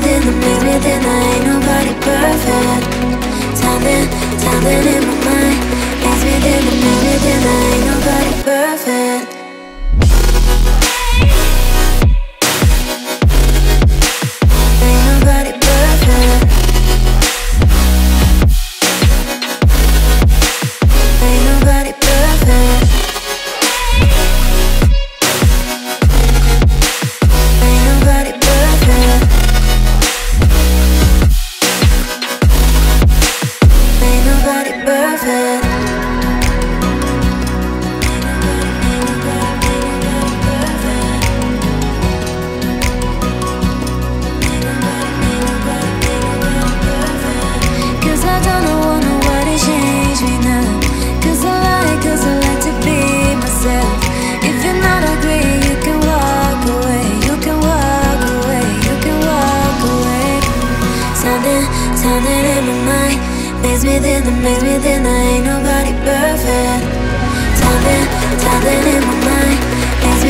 within, I ain't nobody perfect. Time in my mind. It's within, I ain't nobody perfect. Ain't nobody perfect. Ain't nobody perfect. Mixed within, I ain't nobody perfect. Time in my mind. Mixed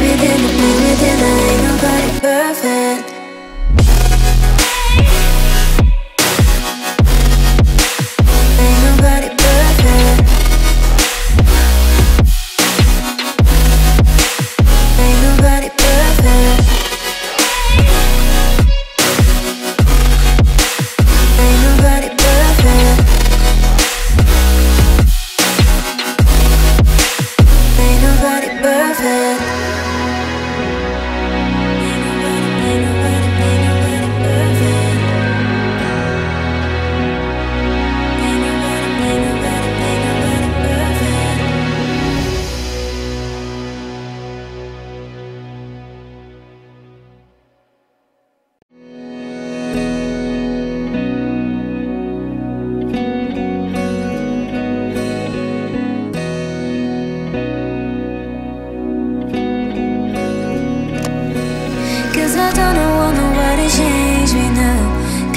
within, I ain't nobody perfect. Ain't nobody perfect. Ain't nobody perfect. Ain't nobody perfect.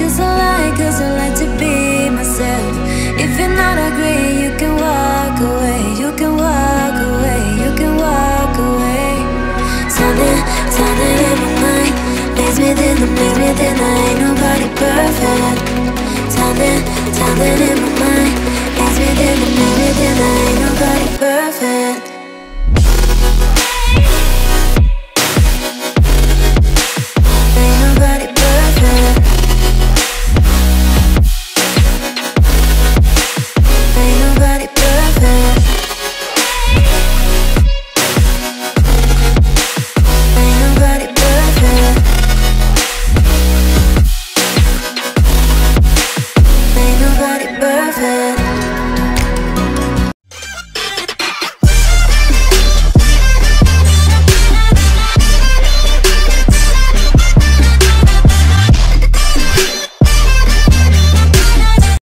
Cause I like to be myself. If you're not agree, you can walk away. You can walk away. Something in my mind. Mixed within, I ain't nobody perfect. Something in my mind. Mixed within, I ain't nobody perfect. Mixed within, I ain't nobody perfect. Time in my mind. Mixed within, I ain't nobody perfect. Ain't nobody perfect. Ain't nobody perfect. Ain't nobody perfect. Cause I like to be myself. If you're not agree, you can walk away. You can walk away. Something in my mind. Mixed within, I ain't nobody perfect.